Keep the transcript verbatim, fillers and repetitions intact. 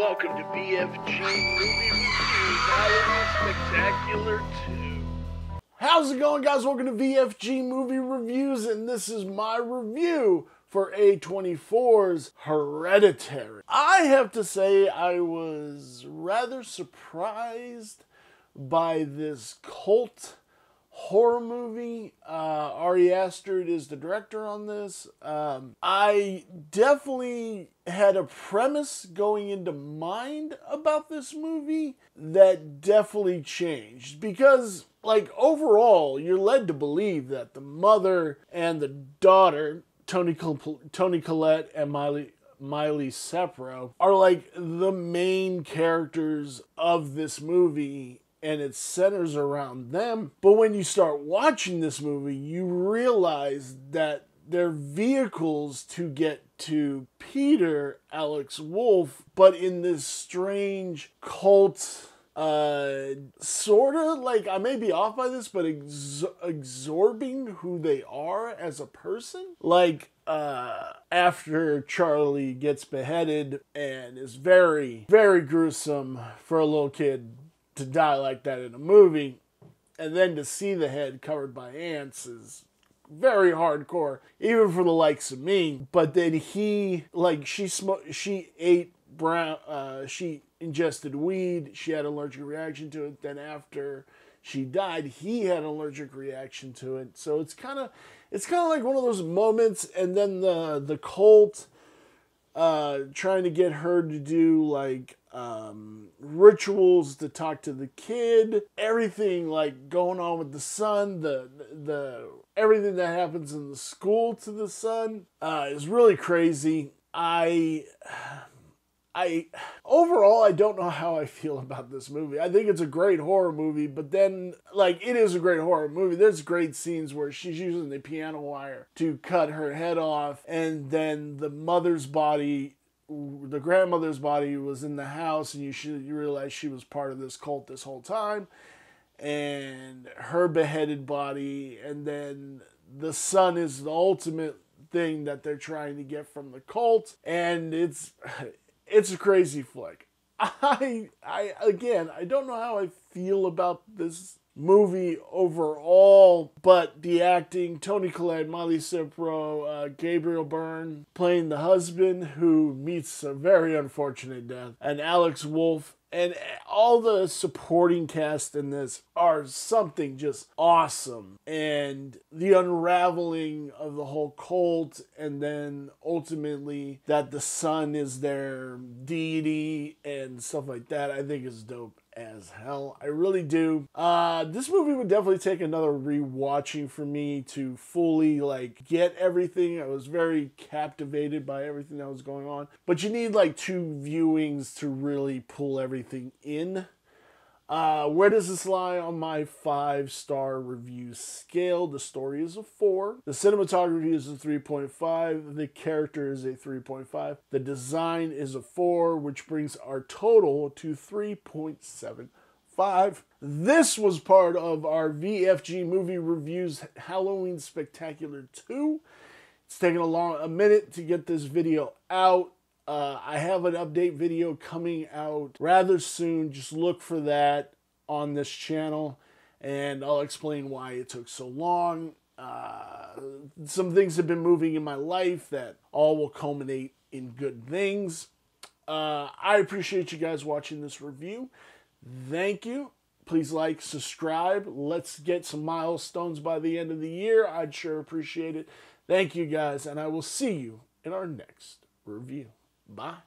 welcome to V F G Movie Reviews Halloween Spectacular two. How's it going, guys? Welcome to V F G Movie Reviews, and this is my review for A twenty-four's Hereditary. I have to say I was rather surprised by this cult horror movie. uh, Ari Aster is the director on this. Um, I definitely had a premise going into mind about this movie that definitely changed, because like overall you're led to believe that the mother and the daughter, Toni Toni Collette and Miley Miley Shapiro, are like the main characters of this movie, and it centers around them. But when you start watching this movie, you realize that they're vehicles to get to Peter, Alex Wolff, but in this strange cult, uh, sort of, like, I may be off by this, but ex absorbing who they are as a person. Like, uh, after Charlie gets beheaded, and is very, very gruesome for a little kid to die like that in a movie, and then to see the head covered by ants is very hardcore, even for the likes of me. But then he, like, she smoked, she ate brown, uh, she ingested weed, she had an allergic reaction to it. Then after she died, he had an allergic reaction to it. So it's kind of, it's kind of like one of those moments. And then the the cult, uh, trying to get her to do like, um, rituals to talk to the kid, everything like going on with the son, the, the, everything that happens in the school to the son, uh, is really crazy. I, I, overall, I don't know how I feel about this movie. I think it's a great horror movie, but then, like, it is a great horror movie. There's great scenes where she's using the piano wire to cut her head off, and then the mother's body, the grandmother's body was in the house, and you should you realize she was part of this cult this whole time, and her beheaded body, and then the son is the ultimate thing that they're trying to get from the cult, and it's it's a crazy flick. I I again I don't know how I feel about this movie overall, but the acting, Toni Collette, Molly Cipriano, uh, Gabriel Byrne playing the husband who meets a very unfortunate death, and Alex Wolff, and all the supporting cast in this are something just awesome. And the unraveling of the whole cult, and then ultimately that the sun is their deity and stuff like that, I think is dope as hell. I really do. Uh, this movie would definitely take another rewatching for me to fully like get everything. I was very captivated by everything that was going on, but you need like two viewings to really pull everything in. Uh, where does this lie on my five-star review scale? The story is a four. The cinematography is a three point five. The character is a three point five. The design is a four, which brings our total to three point seven five. This was part of our V F G Movie Reviews Halloween Spectacular two. It's taken a long a minute to get this video out. Uh, I have an update video coming out rather soon. Just look for that on this channel, and I'll explain why it took so long. Uh, some things have been moving in my life that all will culminate in good things. Uh, I appreciate you guys watching this review. Thank you. Please like, subscribe. Let's get some milestones by the end of the year. I'd sure appreciate it. Thank you guys, and I will see you in our next review. Bye.